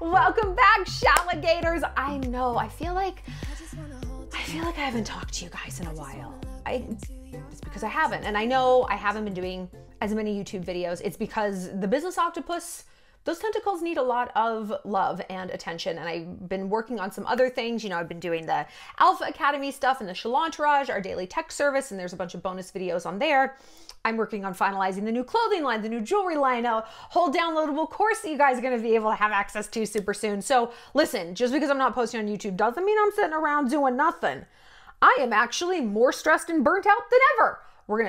Welcome back, Shalligators. I know, I feel like I haven't talked to you guys in a while. It's because I haven't, and I know I haven't been doing as many YouTube videos. It's because the business octopus, those tentacles need a lot of love and attention, and I've been working on some other things. You know, I've been doing the Alpha Academy stuff and the Shallontourage, our daily tech service, and there's a bunch of bonus videos on there. I'm working on finalizing the new clothing line, the new jewelry line, a whole downloadable course that you guys are going to be able to have access to super soon. So listen, just because I'm not posting on YouTube doesn't mean I'm sitting around doing nothing. I am actually more stressed and burnt out than ever.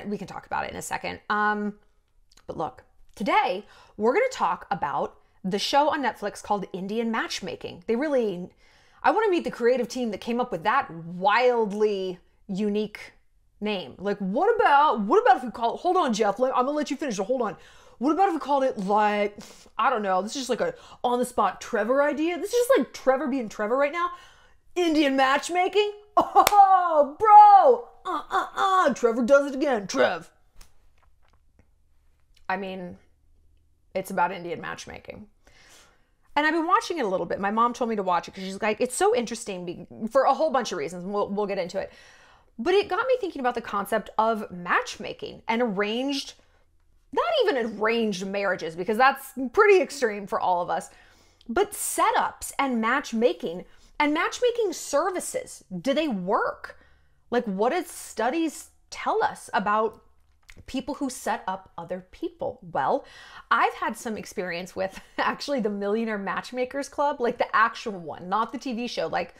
We can talk about it in a second. But look, today we're going to talk about the show on Netflix called Indian Matchmaking. I want to meet the creative team that came up with that wildly unique name. Like, what about if we call it, hold on, Jeff, I'm gonna let you finish, hold on. What about if we called it, like, I don't know, this is just like a on the spot Trevor idea. This is just like Trevor being Trevor right now. Indian Matchmaking? Oh, bro, Trevor does it again, Trev. I mean, it's about Indian matchmaking. And I've been watching it a little bit. My mom told me to watch it because she's like, it's so interesting for a whole bunch of reasons. We'll get into it. But it got me thinking about the concept of matchmaking and arranged, not even arranged marriages, because that's pretty extreme for all of us, but setups and matchmaking services. Do they work? Like, what did studies tell us about people who set up other people? Well, I've had some experience with actually the Millionaire Matchmakers Club, like the actual one, not the TV show. Like,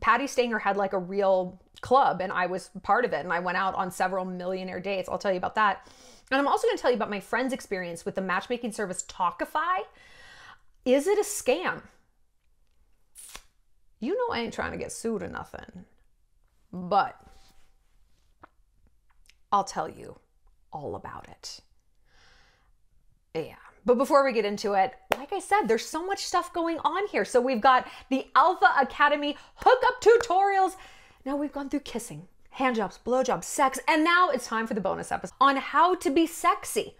Patty Stanger had like a real club and I was part of it, and I went out on several millionaire dates. I'll tell you about that. And I'm also going to tell you about my friend's experience with the matchmaking service Tawkify. Is it a scam? You know, I ain't trying to get sued or nothing, but I'll tell you all about it. Yeah. But before we get into it, like I said, there's so much stuff going on here. So we've got the Alpha Academy hookup tutorials. Now we've gone through kissing, handjobs, blowjobs, sex, and now it's time for the bonus episode on how to be sexy.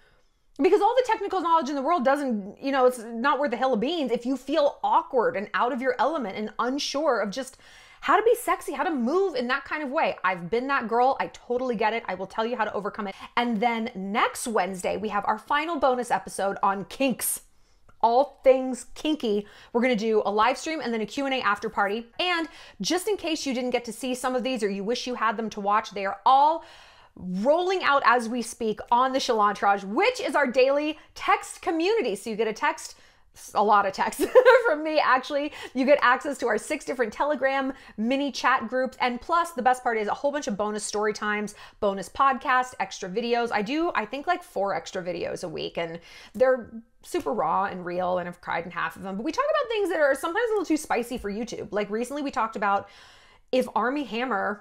Because all the technical knowledge in the world doesn't, you know, it's not worth a hill of beans if you feel awkward and out of your element and unsure of just how to be sexy, how to move in that kind of way. I've been that girl. I totally get it. I will tell you how to overcome it. And then next Wednesday, we have our final bonus episode on kinks, all things kinky. We're going to do a live stream and then a Q&A after party. And just in case you didn't get to see some of these or you wish you had them to watch, they are all rolling out as we speak on the Shallontourage, which is our daily text community. So you get a text, a lot of texts from me, actually. You get access to our 6 different Telegram mini chat groups. And plus, the best part is a whole bunch of bonus story times, bonus podcasts, extra videos. I do, I think, like 4 extra videos a week, and they're super raw and real, and I've cried in half of them. But we talk about things that are sometimes a little too spicy for YouTube. Like recently we talked about if everyone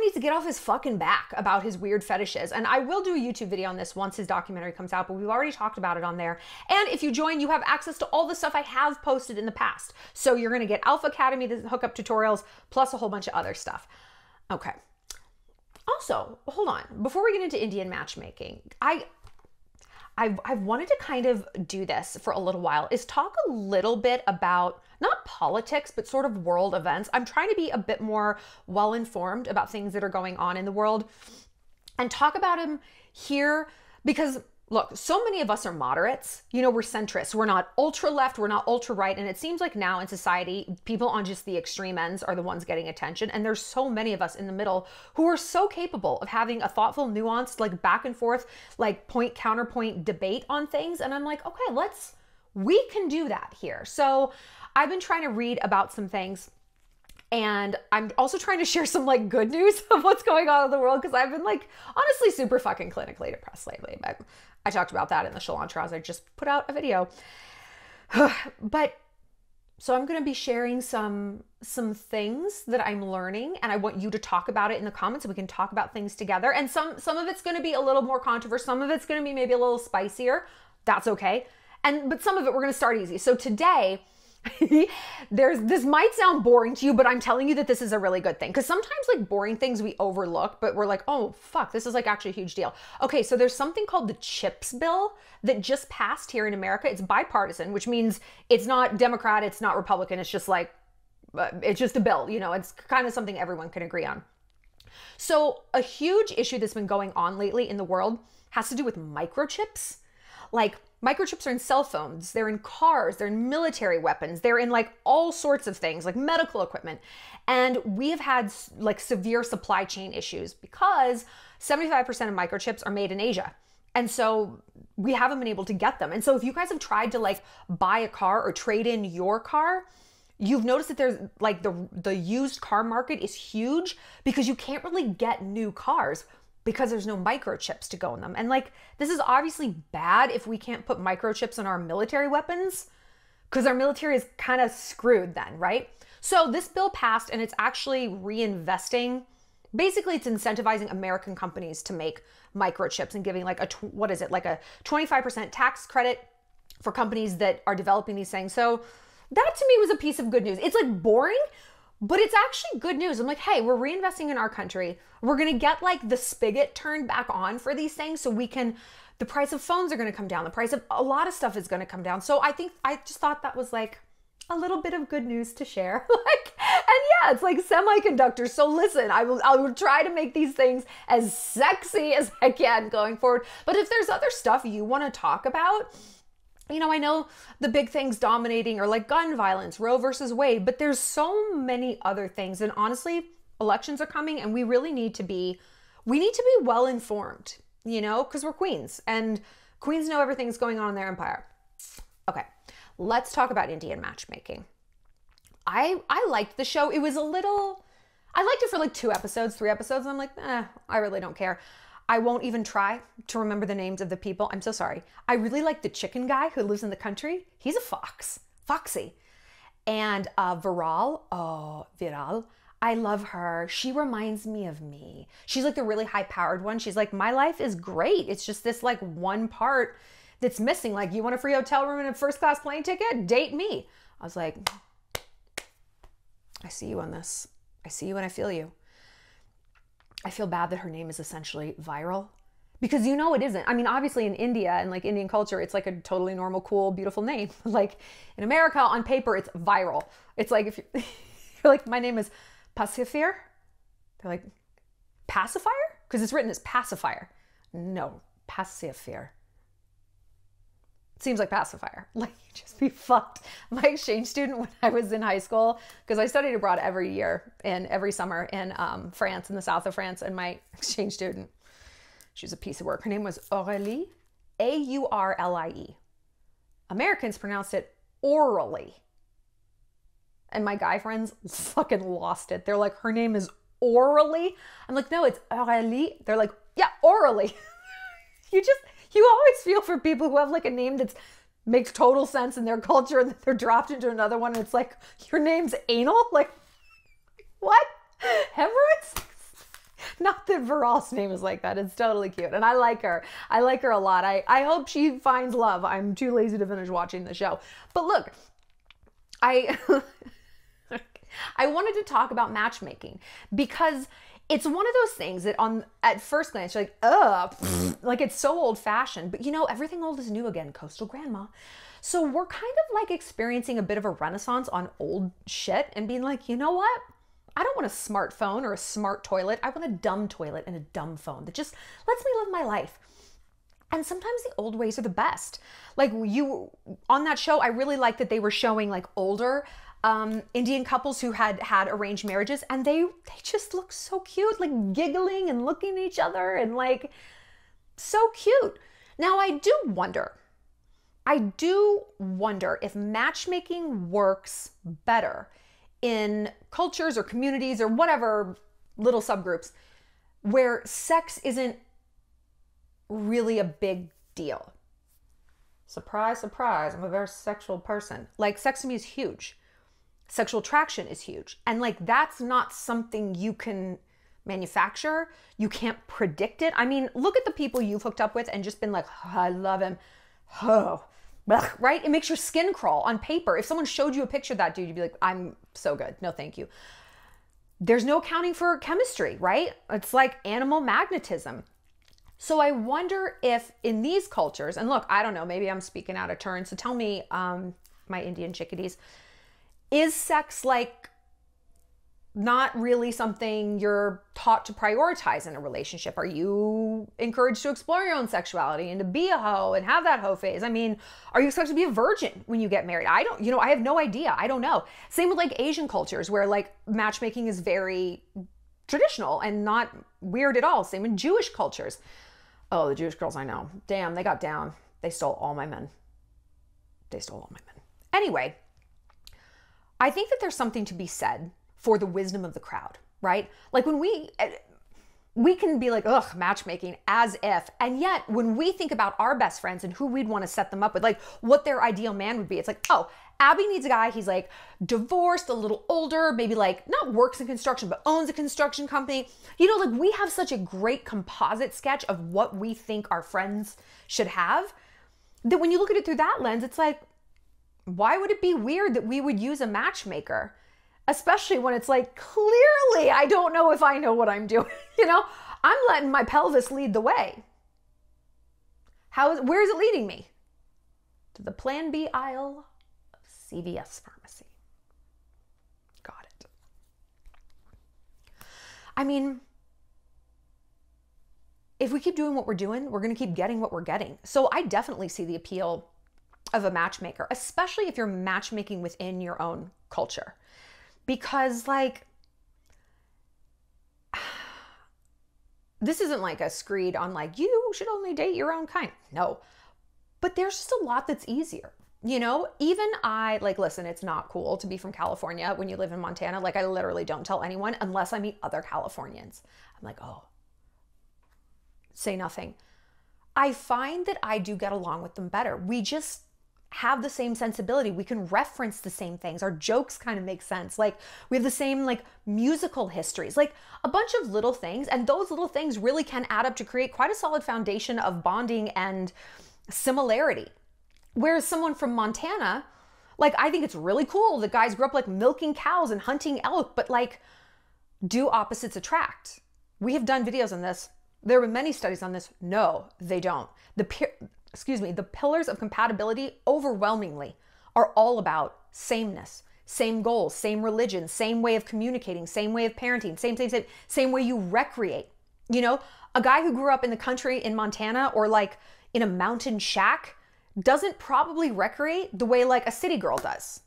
needs to get off his fucking back about his weird fetishes. And I will do a YouTube video on this once his documentary comes out, but we've already talked about it on there. And if you join, you have access to all the stuff I have posted in the past. So you're going to get Alpha Academy, the hookup tutorials, plus a whole bunch of other stuff. Okay. Also, hold on. Before we get into Indian matchmaking, I've wanted to kind of do this for a little while, is talk a little bit about not politics, but sort of world events. I'm trying to be a bit more well-informed about things that are going on in the world and talk about them here because, look, so many of us are moderates. You know, we're centrists. We're not ultra-left. We're not ultra-right. And it seems like now in society, people on just the extreme ends are the ones getting attention. And there's so many of us in the middle who are so capable of having a thoughtful, nuanced, like back and forth, like point-counterpoint debate on things. And I'm like, okay, we can do that here. So I've been trying to read about some things, and I'm also trying to share some like good news of what's going on in the world, because I've been like honestly super fucking clinically depressed lately. But I talked about that in the Shallontourage. I just put out a video. But so I'm going to be sharing some things that I'm learning, and I want you to talk about it in the comments so we can talk about things together. And some of it's going to be a little more controversial. Some of it's going to be maybe a little spicier. That's okay. But some of it we're going to start easy. So today This might sound boring to you, but I'm telling you that this is a really good thing, because sometimes like boring things we overlook, but we're like, oh fuck, this is like actually a huge deal. Okay, so there's something called the CHIPS Bill that just passed here in America. It's bipartisan, which means it's not Democrat, it's not Republican, it's just like, it's just a bill, you know, it's kind of something everyone can agree on. So a huge issue that's been going on lately in the world has to do with microchips. Like, microchips are in cell phones, they're in cars, they're in military weapons, they're in like all sorts of things, like medical equipment. And we have had like severe supply chain issues because 75% of microchips are made in Asia. And so we haven't been able to get them. And so if you guys have tried to like buy a car or trade in your car, you've noticed that there's like the used car market is huge because you can't really get new cars because there's no microchips to go in them. And like, this is obviously bad if we can't put microchips on our military weapons, because our military is kind of screwed then, right? So this bill passed, and it's actually reinvesting. Basically, it's incentivizing American companies to make microchips and giving like a, what is it? Like a 25% tax credit for companies that are developing these things. So that to me was a piece of good news. It's like boring, but it's actually good news. I'm like, hey, we're reinvesting in our country. We're going to get like the spigot turned back on for these things, so we can, the price of phones are going to come down. The price of a lot of stuff is going to come down. So I think, I just thought that was like a little bit of good news to share. Like, and yeah, it's like semiconductors. So listen, I will try to make these things as sexy as I can going forward. But if there's other stuff you want to talk about, you know, I know the big things dominating are like gun violence, Roe versus Wade, but there's so many other things. And honestly, elections are coming, and we really need to be, well informed, you know, because we're queens, and queens know everything's going on in their empire. Okay, let's talk about Indian Matchmaking. I liked the show. It was a little, I liked it for like 2 episodes, 3 episodes. And I'm like, I really don't care. I won't even try to remember the names of the people. I'm so sorry. I really like the chicken guy who lives in the country. He's a fox, Foxy. And Viral, oh, Viral, I love her. She reminds me of me. She's like the really high-powered one. She's like, my life is great. It's just this like one part that's missing. Like, you want a free hotel room and a first-class plane ticket? Date me. I was like, I see you on this. I see you and I feel you. I feel bad that her name is essentially Viral, because you know it isn't. I mean, obviously in India and like Indian culture, it's like a totally normal, cool, beautiful name. Like in America, on paper, it's Viral. It's like if you're like, my name is Pacifier, they're like, pacifier? Because it's written as pacifier. No, Pacifier. Seems like pacifier, like you just be fucked. My exchange student when I was in high school, because I studied abroad every year and every summer in France, in the south of France, and my exchange student, she was a piece of work. Her name was Aurélie, A-U-R-L-I-E. Americans pronounce it orally. And my guy friends fucking lost it. They're like, her name is Orally? I'm like, no, it's Aurélie. They're like, yeah, orally. You always feel for people who have like a name that makes total sense in their culture, and they're dropped into another one, and it's like, your name's anal? Like, what? Hemorrhoids? Not that Viral's name is like that. It's totally cute. And I like her. I like her a lot. I hope she finds love. I'm too lazy to finish watching the show. But look, I wanted to talk about matchmaking, because it's one of those things that at first glance, you're like, like it's so old fashioned, but you know, everything old is new again, coastal grandma. So we're kind of like experiencing a bit of a renaissance on old shit and being like, you know what? I don't want a smartphone or a smart toilet. I want a dumb toilet and a dumb phone that just lets me live my life. And sometimes the old ways are the best. Like on that show, I really liked that they were showing like older Indian couples who had arranged marriages, and they just look so cute, like giggling and looking at each other and like, so cute. Now I do wonder if matchmaking works better in cultures or communities or whatever little subgroups where sex isn't really a big deal. Surprise, surprise, I'm a very sexual person. Like, sex to me is huge. Sexual attraction is huge. And like, that's not something you can manufacture. You can't predict it. I mean, look at the people you've hooked up with and just been like, oh, I love him. Oh, blech, right? It makes your skin crawl on paper. If someone showed you a picture of that dude, you'd be like, I'm so good. No, thank you. There's no accounting for chemistry, right? It's like animal magnetism. So I wonder if in these cultures, and look, I don't know, maybe I'm speaking out of turn, so tell me, my Indian chickadees, is sex like not really something you're taught to prioritize in a relationship? Are you encouraged to explore your own sexuality and to be a hoe and have that hoe phase? I mean, are you expected to be a virgin when you get married? I don't, you know, I have no idea. I don't know. Same with like Asian cultures where like matchmaking is very traditional and not weird at all. Same in Jewish cultures. Oh, the Jewish girls I know. Damn, they got down. They stole all my men. They stole all my men. Anyway, I think that there's something to be said for the wisdom of the crowd, right? Like when we can be like, ugh, matchmaking as if, and yet when we think about our best friends and who we'd want to set them up with, like what their ideal man would be, it's like, oh, Abby needs a guy, he's like divorced, a little older, maybe like not works in construction, but owns a construction company. You know, like we have such a great composite sketch of what we think our friends should have that when you look at it through that lens, it's like, why would it be weird that we would use a matchmaker? Especially when it's like, clearly, I don't know if I know what I'm doing. You know, I'm letting my pelvis lead the way. Where is it leading me? To the Plan B aisle of CVS Pharmacy. Got it. I mean, if we keep doing what we're doing, we're going to keep getting what we're getting. So I definitely see the appeal of a matchmaker, especially if you're matchmaking within your own culture. Because like, this isn't like a screed on like, you should only date your own kind. No, but there's just a lot that's easier. You know, even I, like, listen, it's not cool to be from California when you live in Montana. Like I literally don't tell anyone unless I meet other Californians. I'm like, oh, say nothing. I find that I do get along with them better. We just have the same sensibility. We can reference the same things. Our jokes kind of make sense. Like we have the same like musical histories, like a bunch of little things. And those little things really can add up to create quite a solid foundation of bonding and similarity. Whereas someone from Montana, like I think it's really cool that guys grew up like milking cows and hunting elk, but like, do opposites attract? We have done videos on this. There were many studies on this. No, they don't. The pillars of compatibility overwhelmingly are all about sameness, same goals, same religion, same way of communicating, same way of parenting, same way you recreate. You know, a guy who grew up in the country in Montana or like in a mountain shack doesn't probably recreate the way like a city girl does.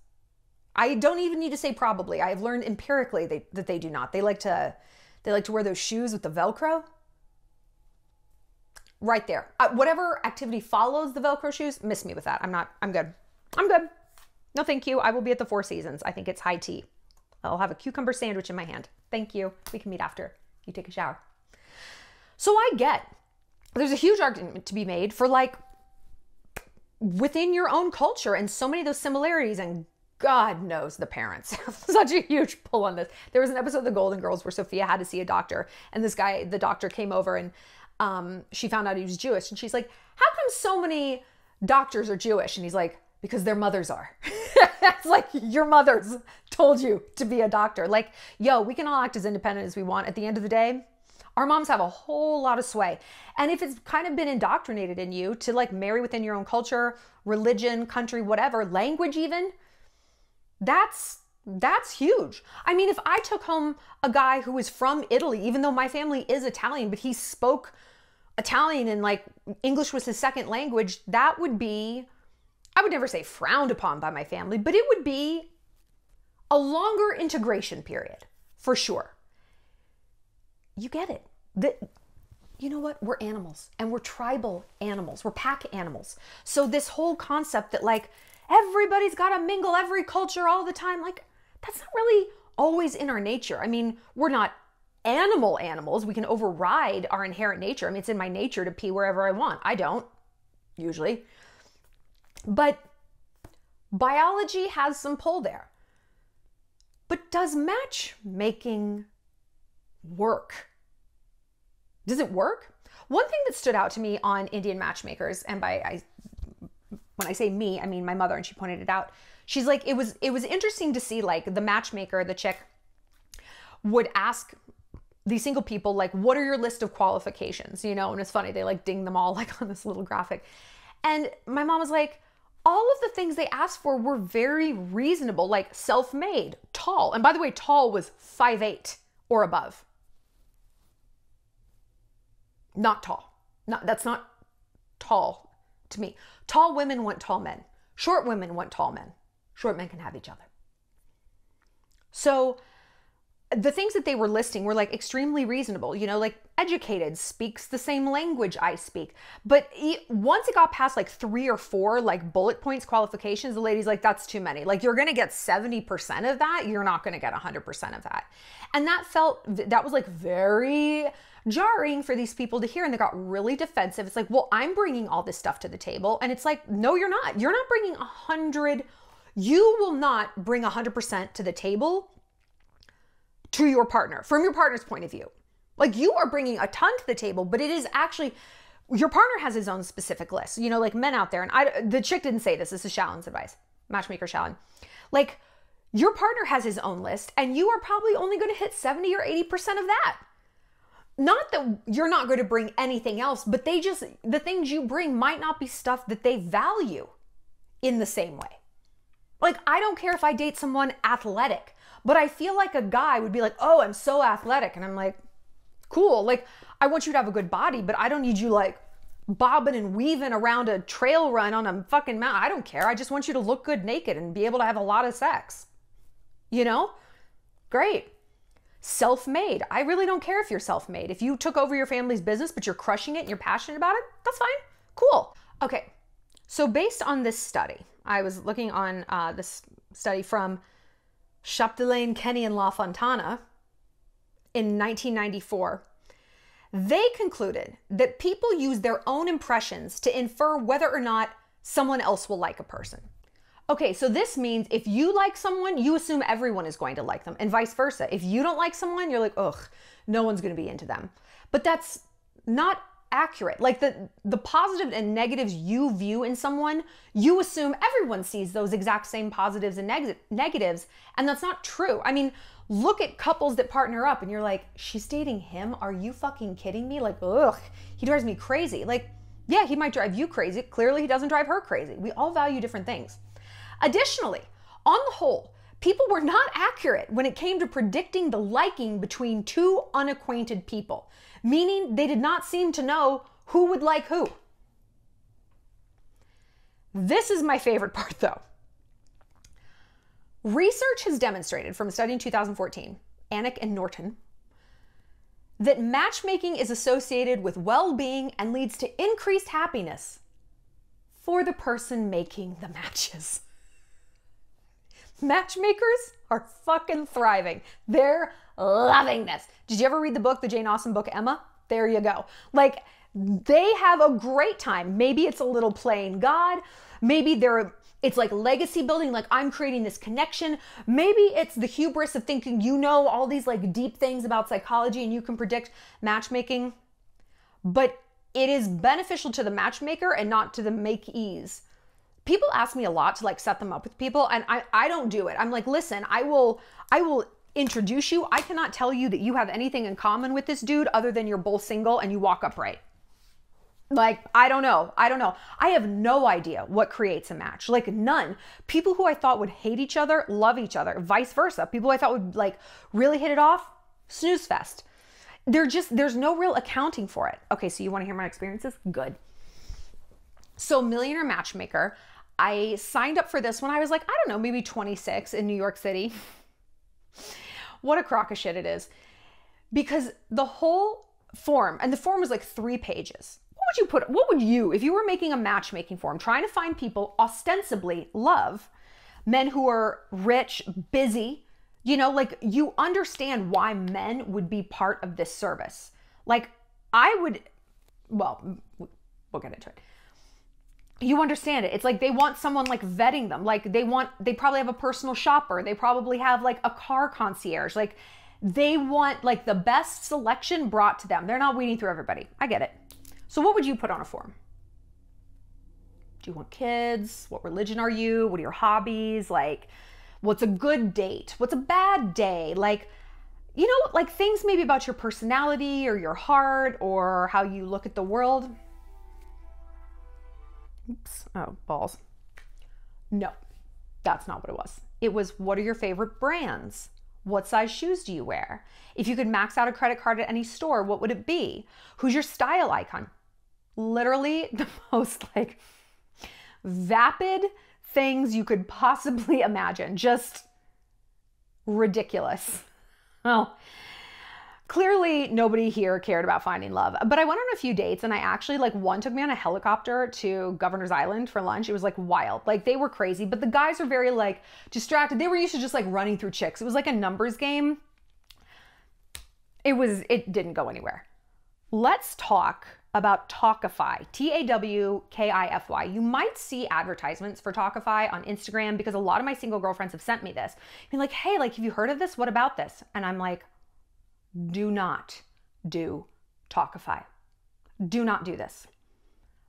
I don't even need to say probably. I have learned empirically that they do not. They like to wear those shoes with the Velcro. Right there. Whatever activity follows the Velcro shoes, miss me with that. I'm good. No, thank you. I will be at the Four Seasons. I think it's high tea. I'll have a cucumber sandwich in my hand. Thank you. We can meet after you take a shower. So I get there's a huge argument to be made for like within your own culture and so many of those similarities, and God knows the parents have such a huge pull on this. There was an episode of The Golden Girls where Sophia had to see a doctor, and this guy, the doctor, came over and she found out he was Jewish, and she's like, how come so many doctors are Jewish? And he's like, because their mothers are. It's like, your mothers told you to be a doctor. Like, yo, we can all act as independent as we want. At the end of the day, our moms have a whole lot of sway. And if it's kind of been indoctrinated in you to like marry within your own culture, religion, country, whatever, language even, that's huge. I mean, if I took home a guy who was from Italy, even though my family is Italian, but he spoke Italian and like English was his second language, that would be, I would never say frowned upon by my family, but it would be a longer integration period for sure. You get it. You know what? We're animals, and we're tribal animals. We're pack animals. So this whole concept that like everybody's got to mingle every culture all the time, like that's not really always in our nature. I mean, we're not animals. We can override our inherent nature. I mean, it's in my nature to pee wherever I want. I don't, usually. But biology has some pull there. But does matchmaking work? Does it work? One thing that stood out to me on Indian Matchmakers, and by I when I say me, I mean my mother, and she pointed it out. She's like, it was interesting to see, like, the matchmaker, the chick, would ask these single people, like, what are your list of qualifications, you know? And it's funny, they like ding them all like on this little graphic. And my mom was like, all of the things they asked for were very reasonable, like self-made, tall. And by the way, tall was 5'8" or above. Not tall. That's not tall to me. Tall women want tall men. Short women want tall men. Short men can have each other. So the things that they were listing were like extremely reasonable, you know, like educated, speaks the same language I speak. But once it got past like 3 or 4 like bullet points qualifications, the lady's like, that's too many. Like, you're going to get 70% of that. You're not going to get 100% of that. And that was like very jarring for these people to hear. And they got really defensive. It's like, well, I'm bringing all this stuff to the table. And it's like, no, you're not. You're not bringing 100. You will not bring 100% to the table to your partner, from your partner's point of view. Like, you are bringing a ton to the table, but it is actually, your partner has his own specific list, you know, like men out there. And the chick didn't say this. This is Shallon's advice, matchmaker Shallon. Like, your partner has his own list, and you are probably only going to hit 70 or 80% of that. Not that you're not going to bring anything else, but the things you bring might not be stuff that they value in the same way. Like, I don't care if I date someone athletic, but I feel like a guy would be like, oh, I'm so athletic. And I'm like, cool. Like, I want you to have a good body, but I don't need you like bobbing and weaving around a trail run on a fucking mountain. I don't care. I just want you to look good naked and be able to have a lot of sex. You know? Great. Self-made. I really don't care if you're self-made. If you took over your family's business, but you're crushing it and you're passionate about it, that's fine. Cool. Okay. So based on this study, I was looking on this study from Chapdelaine, Kenny, and LaFontana in 1994, they concluded that people use their own impressions to infer whether or not someone else will like a person. Okay, so this means if you like someone, you assume everyone is going to like them, and vice versa. If you don't like someone, you're like, ugh, no one's going to be into them. But that's not accurate. Like, the positive and negatives you view in someone, you assume everyone sees those exact same positives and negatives, and that's not true. I mean, look at couples that partner up and you're like, she's dating him? Are you fucking kidding me? Like, ugh, he drives me crazy. Like, yeah, he might drive you crazy. Clearly, he doesn't drive her crazy. We all value different things. Additionally, on the whole, people were not accurate when it came to predicting the liking between two unacquainted people, meaning they did not seem to know who would like who. This is my favorite part, though. Research has demonstrated from a study in 2014, Anik and Norton, that matchmaking is associated with well-being and leads to increased happiness for the person making the matches. Matchmakers are fucking thriving. They're loving this. Did you ever read the book, the Jane Austen book, Emma? There you go. Like, they have a great time. Maybe it's a little playing God. Maybe it's like legacy building, like I'm creating this connection. Maybe it's the hubris of thinking you know all these like deep things about psychology and you can predict matchmaking. But it is beneficial to the matchmaker and not to the makees. People ask me a lot to like set them up with people, and I don't do it. I'm like, listen, I will introduce you. I cannot tell you that you have anything in common with this dude other than you're both single and you walk upright. Like, I don't know. I have no idea what creates a match. Like, none. People who I thought would hate each other, love each other, vice versa. People I thought would like really hit it off, snooze fest. There's no real accounting for it. Okay, so you want to hear my experiences? Good. So Millionaire Matchmaker, I signed up for this when I was like, I don't know, maybe 26 in New York City. What a crock of shit it is. Because the whole form, and the form was like 3 pages. What would you, if you were making a matchmaking form, trying to find people ostensibly love, men who are rich, busy, you know, like you understand why men would be part of this service. Like we'll get into it. You understand it. It's like they want someone like vetting them. Like they probably have a personal shopper. They probably have like a car concierge. Like they want like the best selection brought to them. They're not weeding through everybody. I get it. So what would you put on a form? do you want kids? What religion are you? What are your hobbies? Like, what's a good date? What's a bad day? Like, you know, like things maybe about your personality or your heart or how you look at the world. Oops, oh, balls. No, that's not what it was. It was, what are your favorite brands? What size shoes do you wear? If you could max out a credit card at any store, what would it be? Who's your style icon? Literally the most like vapid things you could possibly imagine. Just ridiculous. Well, clearly nobody here cared about finding love, but I went on a few dates and I actually like one took me on a helicopter to Governor's Island for lunch. It was like wild. Like they were crazy, but the guys are very like distracted. They were used to just like running through chicks. It was like a numbers game. It didn't go anywhere. Let's talk about Tawkify, T-A-W-K-I-F-Y. You might see advertisements for Tawkify on Instagram because a lot of my single girlfriends have sent me this. Being like, hey, like, have you heard of this? What about this? And I'm like, do not do Tawkify. Do not do this.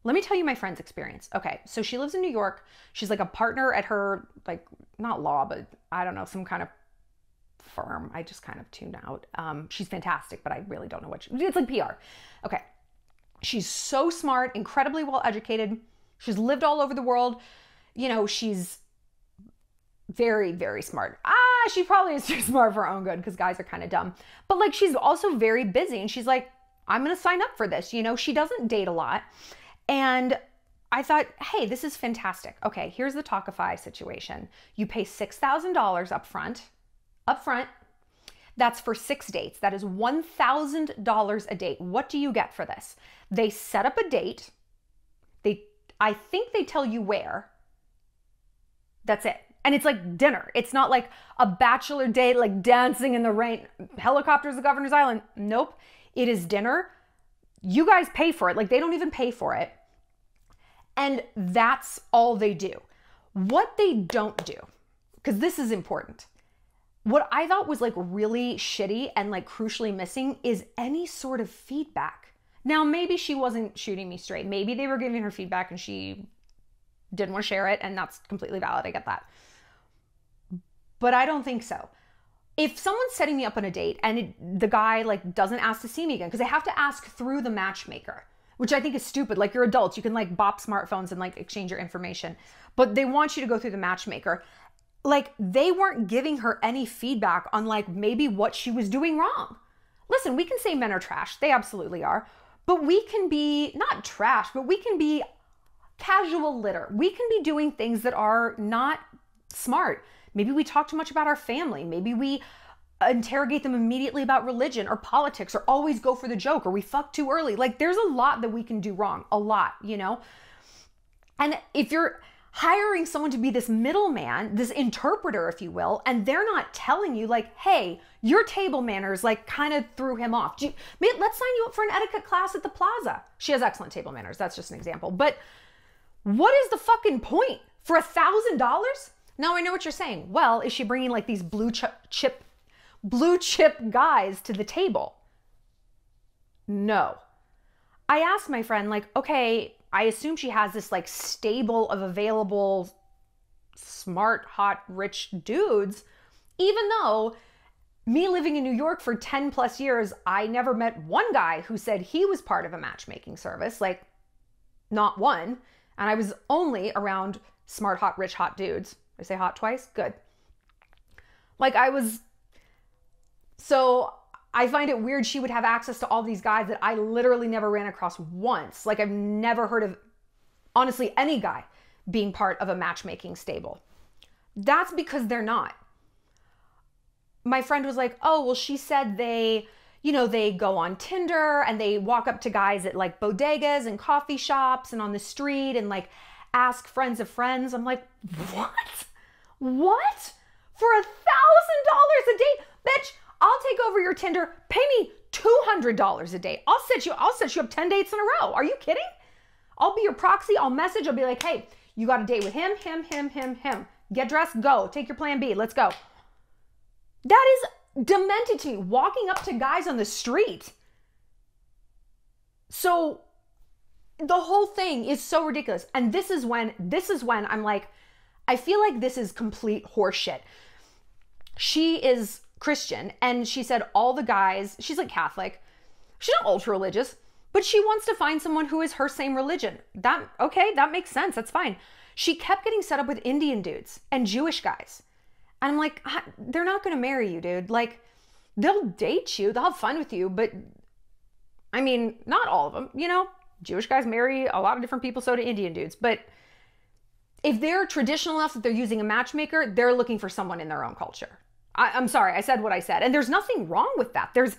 Let me tell you my friend's experience. Okay, so she lives in New York. She's like a partner at her, like, not law, but I don't know, some kind of firm. I just kind of tuned out. She's fantastic, but I really don't know what it's like PR. Okay. She's so smart, incredibly well-educated. She's lived all over the world. You know, she's very, very smart. She probably is too smart for her own good because guys are kind of dumb. But like, she's also very busy and she's like, I'm going to sign up for this. You know, she doesn't date a lot. And I thought, hey, this is fantastic. Okay, here's the Tawkify situation. You pay $6,000 up front. That's for 6 dates. That is $1,000 a date. What do you get for this? They set up a date. I think they tell you where. That's it. And it's like dinner. It's not like a bachelor date, like dancing in the rain, helicopters at Governor's Island. Nope. It is dinner. You guys pay for it. Like they don't even pay for it. And that's all they do. What they don't do, because this is important. What I thought was like really shitty and like crucially missing is any sort of feedback. Now, maybe she wasn't shooting me straight. Maybe they were giving her feedback and she didn't want to share it, and that's completely valid. I get that. But I don't think so. If someone's setting me up on a date and the guy like doesn't ask to see me again, because they have to ask through the matchmaker, which I think is stupid. Like you're adults, you can like bop smartphones and like exchange your information, but they want you to go through the matchmaker. Like they weren't giving her any feedback on like maybe what she was doing wrong. Listen, we can say men are trash. They absolutely are. But we can be not trash, but we can be casual litter. We can be doing things that are not smart. Maybe we talk too much about our family. Maybe we interrogate them immediately about religion or politics or always go for the joke or we fuck too early. Like there's a lot that we can do wrong. A lot, you know? And if you're hiring someone to be this middleman, this interpreter, if you will, and they're not telling you like, hey, your table manners like kind of threw him off. Let's sign you up for an etiquette class at the Plaza. She has excellent table manners. That's just an example. But what is the fucking point for $1,000? Now I know what you're saying. Well, is she bringing like these blue chip guys to the table? No. I asked my friend like, okay, I assume she has this like stable of available, smart, hot, rich dudes, even though me living in New York for 10 plus years, I never met one guy who said he was part of a matchmaking service, like not one. And I was only around smart, hot, rich, hot dudes. Did I say hot twice? Good. Like so I find it weird she would have access to all these guys that I literally never ran across once. Like I've never heard of, honestly, any guy being part of a matchmaking stable. That's because they're not. My friend was like, oh, well, she said they, you know, they go on Tinder and they walk up to guys at like bodegas and coffee shops and on the street and like ask friends of friends. I'm like, what? What? For $1,000 a date? Bitch, I'll take over your Tinder. Pay me $200 a day. I'll set you up 10 dates in a row. Are you kidding? I'll be your proxy. I'll message. I'll be like, hey, you got a date with him. Get dressed, go. Take your plan B. Let's go. That is demented to me. Walking up to guys on the street. So the whole thing is so ridiculous. And this is when I'm like, I feel like this is complete horseshit. She is Christian, and she said all the guys, she's like Catholic, she's not ultra religious, but she wants to find someone who is her same religion. That, okay, that makes sense, that's fine. She kept getting set up with Indian dudes and Jewish guys. And I'm like, they're not gonna marry you, dude. Like, they'll date you, they'll have fun with you, but I mean, not all of them, you know? Jewish guys marry a lot of different people, so do Indian dudes. But if they're traditional enough that they're using a matchmaker, they're looking for someone in their own culture. I'm sorry, I said what I said. And there's nothing wrong with that. There's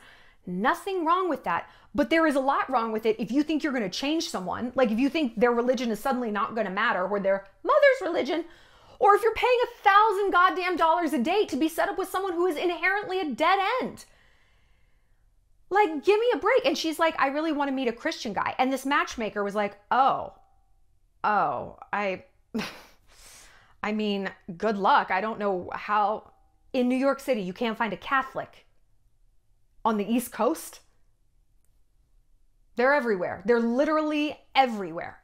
nothing wrong with that. But there is a lot wrong with it if you think you're gonna change someone, like if you think their religion is suddenly not gonna matter, or their mother's religion, or if you're paying $1,000 goddamn dollars a day to be set up with someone who is inherently a dead end. Like, give me a break. And she's like, I really want to meet a Christian guy. And this matchmaker was like, I mean, good luck. I don't know how, in New York City, you can't find a Catholic on the East Coast. They're everywhere. They're literally everywhere.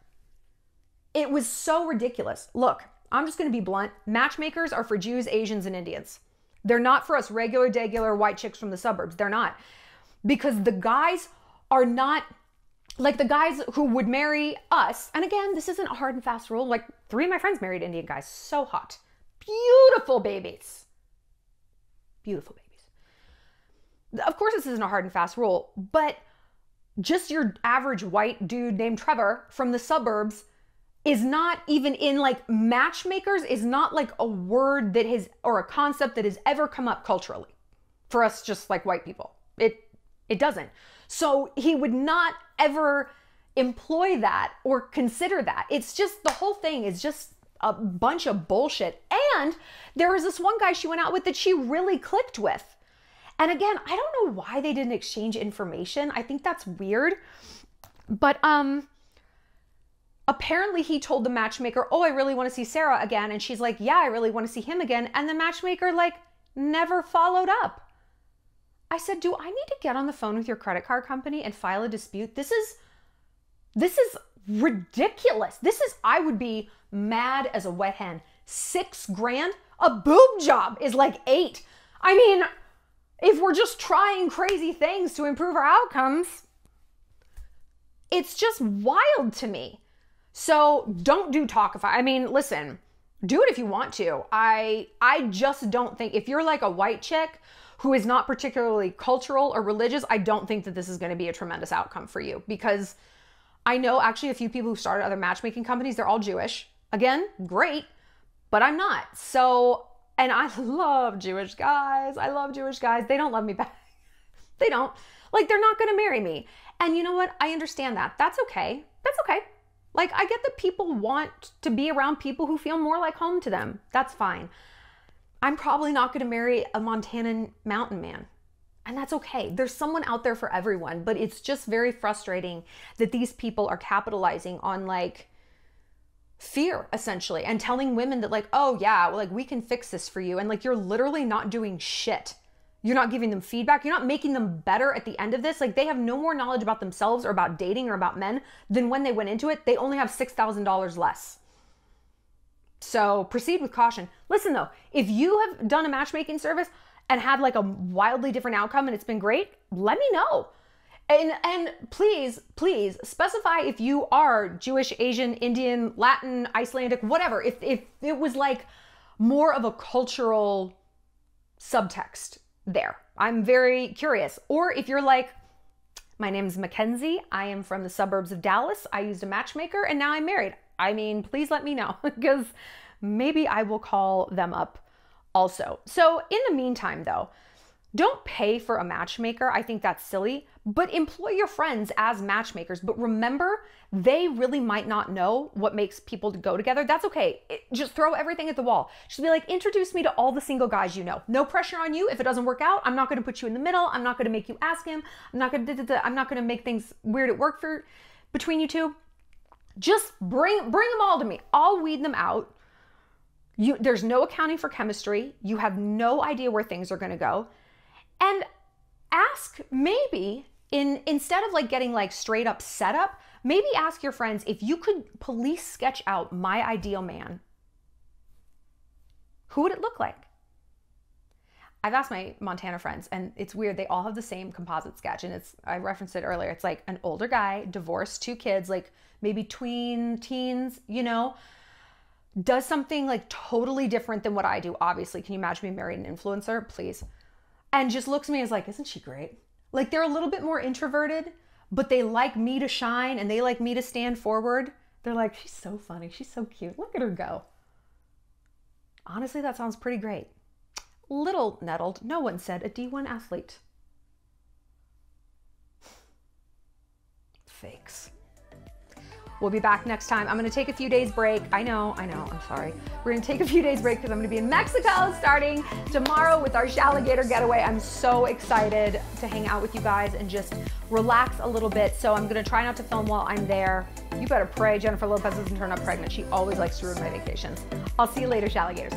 It was so ridiculous. Look, I'm just going to be blunt. Matchmakers are for Jews, Asians, and Indians. They're not for us regular, degular white chicks from the suburbs. They're not. Because the guys are not, like the guys who would marry us, and again, this isn't a hard and fast rule, like 3 of my friends married Indian guys, so hot. Beautiful babies. Beautiful babies. Of course this isn't a hard and fast rule, but just your average white dude named Trevor from the suburbs is not even in, like, matchmakers is not like a word that has, or a concept that has ever come up culturally for us, just like white people. It doesn't. So he would not ever employ that or consider that. It's just, the whole thing is just a bunch of bullshit. And there was this one guy she went out with that she really clicked with. And again, I don't know why they didn't exchange information. I think that's weird. But apparently he told the matchmaker, oh, I really want to see Sarah again. And she's like, yeah, I really want to see him again. And the matchmaker, like, never followed up. I said, do I need to get on the phone with your credit card company and file a dispute? This is ridiculous. I would be mad as a wet hen. $6 grand? A boob job is like 8. I mean, if we're just trying crazy things to improve our outcomes, it's just wild to me. So don't do Tawkify. I mean, listen, do it if you want to. I just don't think, if you're like a white chick who is not particularly cultural or religious, I don't think that this is going to be a tremendous outcome for you, because I know actually a few people who started other matchmaking companies, they're all Jewish. Again, great, but I'm not. So, and I love Jewish guys. I love Jewish guys. They don't love me back. They don't. Like, they're not going to marry me. And you know what? I understand that. That's okay. That's okay. Like, I get that people want to be around people who feel more like home to them. That's fine. I'm probably not going to marry a Montanan mountain man. And that's okay. There's someone out there for everyone, but it's just very frustrating that these people are capitalizing on, like, fear essentially, and telling women that, like, oh yeah, well, like, we can fix this for you. And like, you're literally not doing shit. You're not giving them feedback. You're not making them better at the end of this. Like, they have no more knowledge about themselves or about dating or about men than when they went into it. They only have $6,000 less. So proceed with caution. Listen though, if you have done a matchmaking service and had like a wildly different outcome and it's been great, let me know. And please, please specify if you are Jewish, Asian, Indian, Latin, Icelandic, whatever. If it was like more of a cultural subtext there, I'm very curious. Or if you're like, my name's Mackenzie, I am from the suburbs of Dallas, I used a matchmaker and now I'm married. I mean, please let me know, because maybe I will call them up also. So in the meantime though, don't pay for a matchmaker. I think that's silly, but employ your friends as matchmakers. But remember, they really might not know what makes people go together. That's okay. Just throw everything at the wall. Just be like, introduce me to all the single guys you know. No pressure on you. If it doesn't work out, I'm not going to put you in the middle. I'm not going to make you ask him. I'm not going to make things weird at work between you two. Just bring them all to me. I'll weed them out. There's no accounting for chemistry. You have no idea where things are going to go. And ask, maybe instead of like getting like straight up setup, Maybe ask your friends, if you could police sketch out my ideal man, who would it look like? I've asked my Montana friends, and it's weird, they all have the same composite sketch, and it's, I referenced it earlier, it's like an older guy, divorced, 2 kids, like maybe teens, you know, does something like totally different than what I do, obviously. Can you imagine me married an influencer? Please. And just looks at me as like, isn't she great? Like, they're a little bit more introverted, but they like me to shine, and they like me to stand forward. They're like, she's so funny, she's so cute, look at her go. Honestly, that sounds pretty great. Little nettled, no one said a D1 athlete. Fakes. We'll be back next time. I'm gonna take a few days break. I know, I'm sorry. We're gonna take a few days break because I'm gonna be in Mexico starting tomorrow with our Shalligator getaway. I'm so excited to hang out with you guys and just relax a little bit. So I'm gonna try not to film while I'm there. You better pray Jennifer Lopez doesn't turn up pregnant. She always likes to ruin my vacations. I'll see you later, Shalligators.